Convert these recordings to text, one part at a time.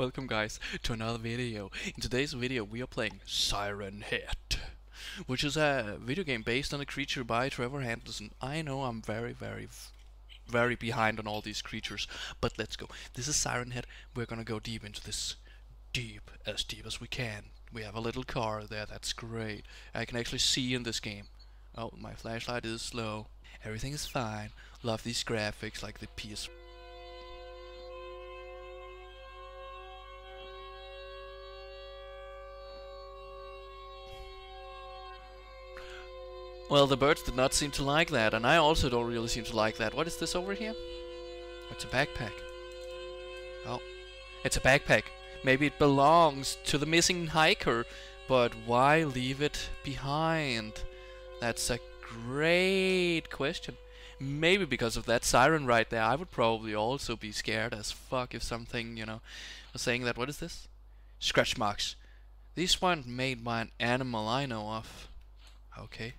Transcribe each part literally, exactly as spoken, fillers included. Welcome guys to another video. In today's video we are playing Siren Head, which is a video game based on a creature by Trevor Henderson. I know I'm very very very behind on all these creatures, but let's go. This is Siren Head. We're gonna go deep into this, deep as deep as we can. We have a little car there, that's great. I can actually see in this game. Oh, my flashlight is slow. Everything is fine. Love these graphics like the P S. Well, the birds did not seem to like that, and I also don't really seem to like that. What is this over here? It's a backpack. Oh, it's a backpack. Maybe it belongs to the missing hiker, but why leave it behind? That's a great question. Maybe because of that siren right there, I would probably also be scared as fuck if something, you know, was saying that. What is this? Scratch marks. These weren't made by an animal I know of. Okay.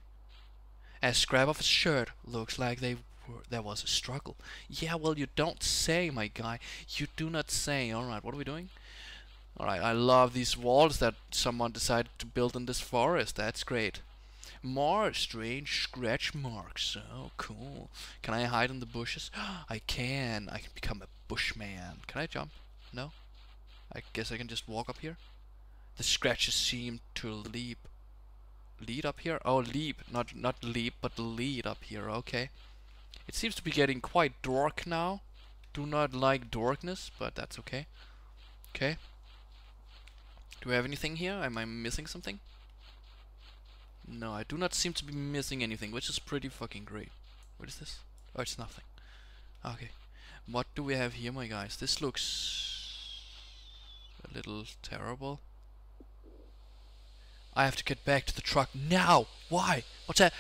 A scrap of a shirt. Looks like they were, there was a struggle. Yeah, well, you don't say, my guy. You do not say. Alright, what are we doing? Alright, I love these walls that someone decided to build in this forest. That's great. More strange scratch marks. Oh, cool. Can I hide in the bushes? I can. I can become a bushman. Can I jump? No? I guess I can just walk up here. The scratches seem to leap. Lead up here? Oh, leap. Not not leap, but lead up here. Okay. It seems to be getting quite dark now. Do not like darkness, but that's okay. Okay. Do we have anything here? Am I missing something? No, I do not seem to be missing anything, which is pretty fucking great. What is this? Oh, it's nothing. Okay. What do we have here, my guys? This looks a little terrible. I have to get back to the truck now! Why? What's that?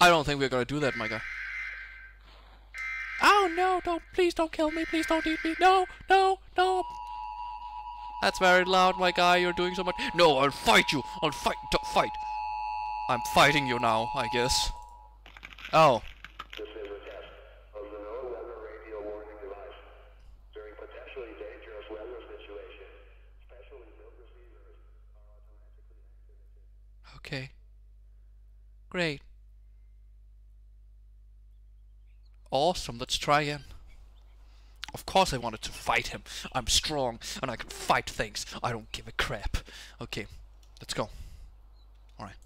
I don't think we're gonna do that, my guy. Oh no, don't, please don't kill me, please don't eat me, no, no, no! That's very loud, my guy, you're doing so much. No, I'll fight you! I'll fight, don't fight! I'm fighting you now, I guess. Oh. Okay. Great. Awesome, let's try again. Of course I wanted to fight him. I'm strong and I can fight things. I don't give a crap. Okay, let's go. Alright.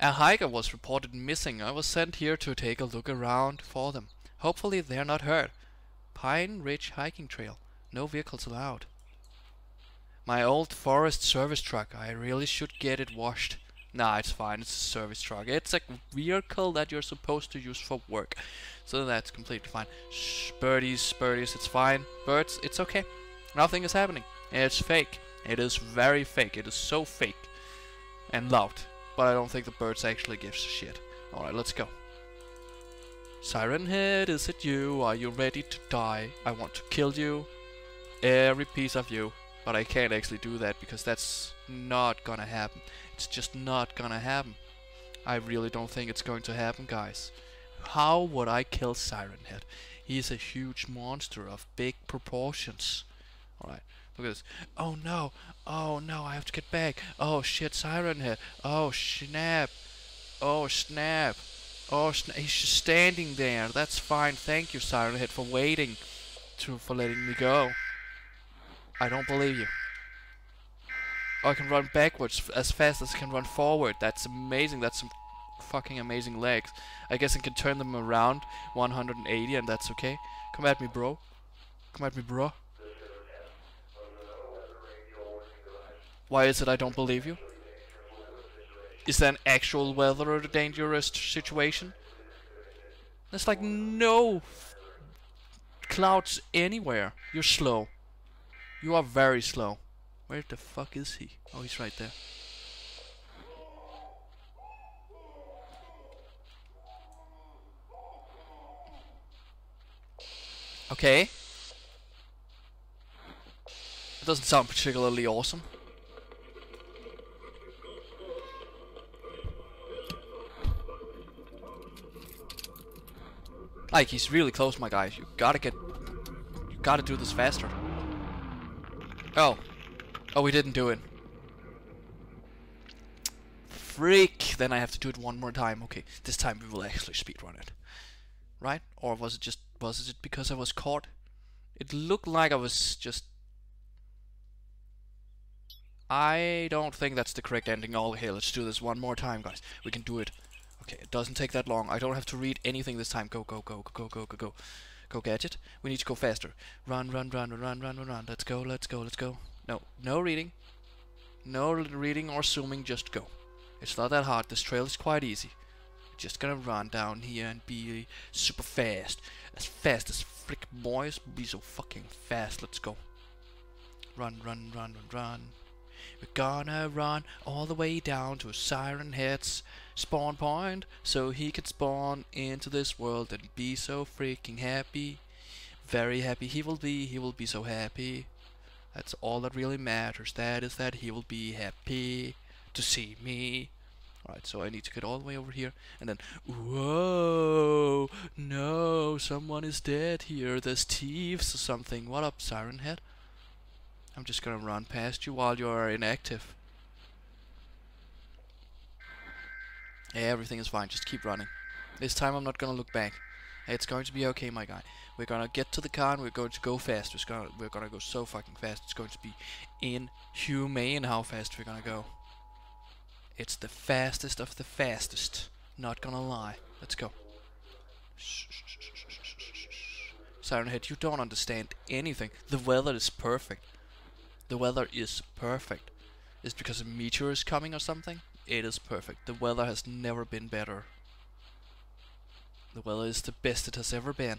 A hiker was reported missing. I was sent here to take a look around for them. Hopefully they're not hurt. Pine Ridge Hiking Trail. No vehicles allowed. My old forest service truck, I really should get it washed. Nah, it's fine, it's a service truck. It's a vehicle that you're supposed to use for work. So that's completely fine. Shh, birdies, birdies, it's fine. Birds, it's okay. Nothing is happening. It's fake. It is very fake. It is so fake. And loud. But I don't think the birds actually gives a shit. Alright, let's go. Siren Head, is it you? Are you ready to die? I want to kill you. Every piece of you. But I can't actually do that because that's not gonna happen. It's just not gonna happen. I really don't think it's going to happen, guys. How would I kill Siren Head? He's a huge monster of big proportions. Alright, look at this. Oh no, oh no, I have to get back. Oh shit, Siren Head. Oh snap. Oh snap. Oh snap. He's just standing there. That's fine. Thank you, Siren Head, for waiting to for letting me go. I don't believe you. I can run backwards as fast as I can run forward. That's amazing. That's some fucking amazing legs. I guess I can turn them around one hundred eighty and that's okay. Come at me, bro. Come at me, bro. Why is it I don't believe you? Is there an actual weather or dangerous situation? There's like no clouds anywhere. You're slow. You are very slow. Where the fuck is he? Oh, he's right there. Okay. It doesn't sound particularly awesome. Like, he's really close, my guys. You gotta get... You gotta do this faster. Oh. Oh, we didn't do it. Freak! Then I have to do it one more time. Okay, this time we will actually speedrun it. Right? Or was it just... Was it because I was caught? It looked like I was just... I don't think that's the correct ending. All here, let's do this one more time, guys. We can do it. Okay, it doesn't take that long. I don't have to read anything this time. Go, go, go, go, go, go, go. Go, Gadget. We need to go faster. Run, run, run, run, run, run, run. Let's go, let's go, let's go. No, no reading. No reading or zooming, just go. It's not that hard. This trail is quite easy. We're just gonna run down here and be super fast. As fast as frick, boys. Be so fucking fast. Let's go. Run, run, run, run, run. We're gonna run all the way down to Siren Head's spawn point, so he can spawn into this world and be so freaking happy. Very happy he will be, he will be so happy. That's all that really matters, that is that he will be happy to see me. Alright, so I need to get all the way over here, and then, whoa, no, someone is dead here, there's thieves or something. What up, Siren Head? I'm just gonna run past you while you're inactive. Yeah, everything is fine, just keep running. This time I'm not gonna look back. It's going to be okay, my guy. We're gonna get to the car and we're going to go fast. We're gonna, we're gonna go so fucking fast. It's going to be inhumane how fast we're gonna go. It's the fastest of the fastest. Not gonna lie. Let's go. Siren Head, you don't understand anything. The weather is perfect. The weather is perfect. Is it because a meteor is coming or something? It is perfect. The weather has never been better. The weather is the best it has ever been.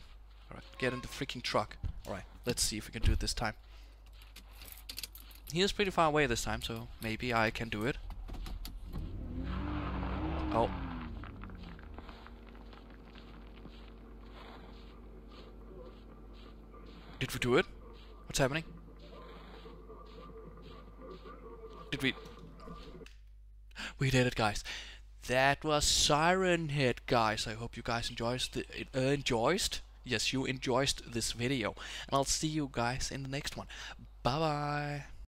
Alright, get in the freaking truck. Alright, let's see if we can do it this time. He is pretty far away this time, so maybe I can do it. Oh. Did we do it? What's happening? Did we... We did it, guys. That was Siren Head, guys. I hope you guys enjoyed the, uh, enjoyed? Yes, you enjoyed this video. And I'll see you guys in the next one. Bye-bye.